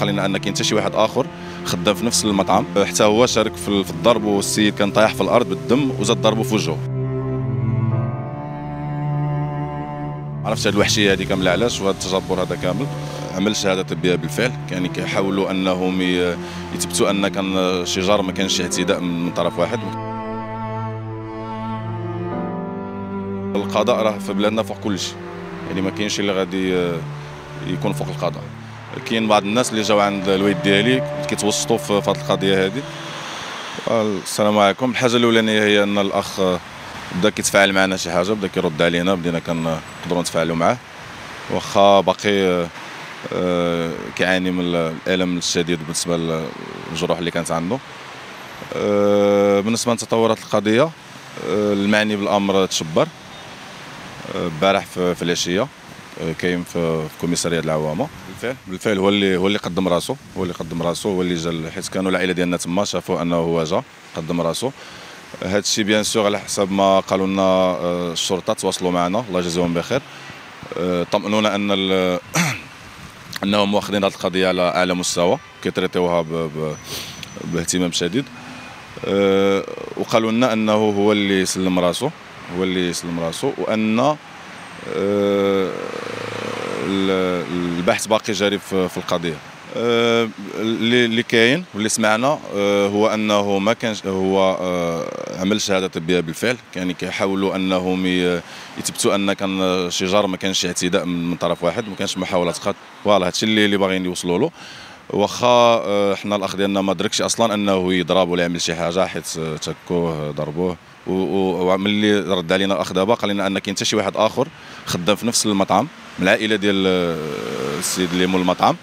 خلينا عندنا حتى شي واحد اخر خدام في نفس المطعم حتى هو شارك في الضرب، والسيد كان طايح في الارض بالدم وزاد ضربه في وجهه. عرفت هاد الوحشيه هادي كامله علاش وهاد التجبر هذا كامل. عمل شهاده طبيه بالفعل، يعني كيحاولوا انهم يثبتوا ان كان شي جرم، ما كانش شي اعتداء من طرف واحد. القضاء راه في بلادنا فوق كل شيء، يعني ما كاينش اللي غادي يكون فوق القضاء. كاين بعض الناس اللي جاوا عند الوالد ديالي كيتوسطوا في هذه القضيه هذه. السلام عليكم. الحاجه الاولانيه هي ان الاخ بدا كيتفاعل معنا شي حاجه، بدا كيرد علينا، بدينا كنقدروا نتفاعلوا معاه، واخا باقي كيعاني من الالم الشديد بالنسبه للجروح اللي كانت عنده. بالنسبه لتطورات القضيه، المعني بالامر تشبر البارح في العشيه، كاين في كوميساريه العوامه. بالفعل هو اللي قدم راسو، هو اللي جا، حيت كانوا العائله ديالنا تما، شافوا انه هو جا قدم راسو. هذا الشيء بيان سور على حسب ما قالوا لنا الشرطه، تواصلوا معنا الله يجازيهم بخير، طمئنونا انهم واخدين هذه القضيه على اعلى مستوى، كيتريطيوها باهتمام شديد. وقالوا لنا انه هو اللي سلم راسو، وان البحث باقي جاري في القضيه. اللي كاين واللي سمعنا هو انه ما كانش هو عمل شهاده طبيه بالفعل، يعني كيحاولوا انهم يثبتوا ان كان شي جرم، ما كانش اعتداء من طرف واحد، ما كانش محاوله قتل. فوالا هادشي اللي باغيين يوصلوا له. واخا حنا الاخ ديالنا ما دركش اصلا انه يضرب ولا يعمل شي حاجه، حيت تكوه ضربوه. وملي رد علينا الاخ دابا قال لنا ان كاين حتى شي واحد اخر خدام في نفس المطعم من العائله ديال السيد اللي مول المطعم،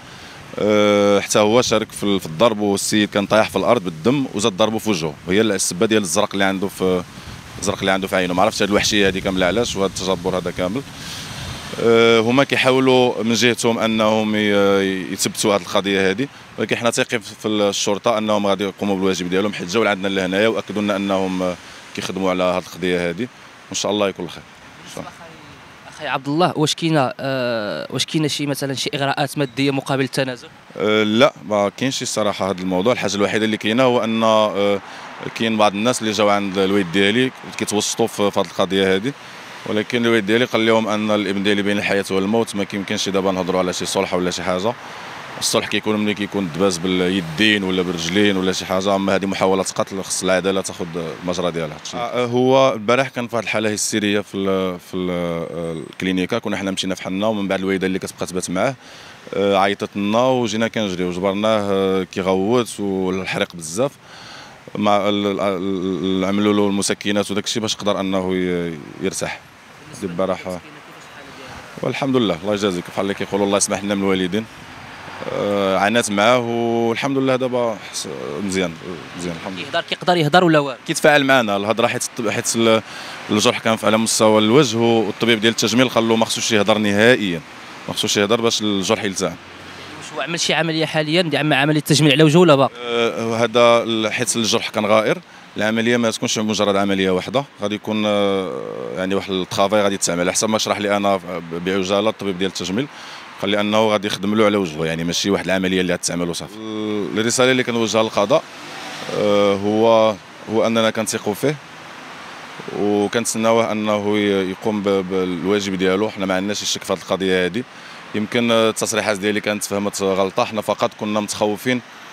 حتى هو شارك في الضرب، والسيد كان طايح في الارض بالدم وزاد ضربه في وجهه. هي السبه ديال الزرق اللي عنده في عينه. ما عرفتش هاد الوحشيه هادي كامله علاش وهاد التجبر هذا كامل. هما كيحاولوا من جهتهم انهم يثبتوا هذه القضيه هذه، ولكن حنا ثقيف في الشرطه انهم غادي يقوموا بالواجب ديالهم، حيت جاوا عندنا لهنايا واكدوا لنا انهم كيخدموا على هذه القضيه هذه، وان شاء الله يكون خير. اخي عبد الله، واش كاينه شي مثلا شي اغراءات ماديه مقابل التنازل؟ لا، ما كاينش الصراحه هذا الموضوع. الحاجه الوحيده اللي كاينه هو ان كاين بعض الناس اللي جاوا عند الوالد ديالي كيتوسطوا في هذه القضيه هذه، ولكن الوالد ديالي قال لهم ان الابن ديالي بين الحياه والموت، ما كيمكنش دابا نهضروا على شي صلح ولا شي حاجه. الصلح كيكون ملي كيكون دباز باليدين ولا بالرجلين ولا شي حاجه، اما هذه محاوله قتل خص العداله تاخذ المجرى ديالها. هو البارح كان في واحد الحاله هستيريه في الكلينيكا، كنا حنا مشينا فحالنا، ومن بعد الوالده اللي كتبقى تبات معاه عيطت لنا وجينا كنجريو، جبرناه كيغوت والحريق بزاف، مع عملوا له المسكنات وداك الشيء باش قدر انه يرتاح. دابا راه والحمد لله، الله يجازيك، بحال اللي كيقولوا الله يسمح لنا من الوالدين. عانات معاه والحمد لله دابا مزيان الحمد لله. كيقدر يهضر ولا واعر؟ كيتفاعل معنا الهضره، حيت الجرح كان على مستوى الوجه، والطبيب ديال التجميل قال له ما خصوش يهضر نهائيا، ما خصوش يهضر باش الجرح يلتئم. واش عمل شي عمليه حاليا؟ عمليه تجميل على وجهه ولا باقي؟ هذا حيت الجرح كان غائر، العمليه ما تكونش مجرد عمليه واحده، غادي يكون يعني واحد الطرافاي غادي يتعمل. على حسب ما شرح لي انا بعجاله الطبيب ديال التجميل، قال لي انه غادي يخدم له على وجهه، يعني ماشي واحد العمليه اللي غتعمل وصافي. الرساله اللي كنوجهها للقضاء هو اننا كنثقوا فيه وكنتسناوه انه يقوم بالواجب ديالو. حنا ما عندناش الشك في هذه القضيه هذه، يمكن التصريحات ديالي كانت فهمت غلطه، حنا فقط كنا متخوفين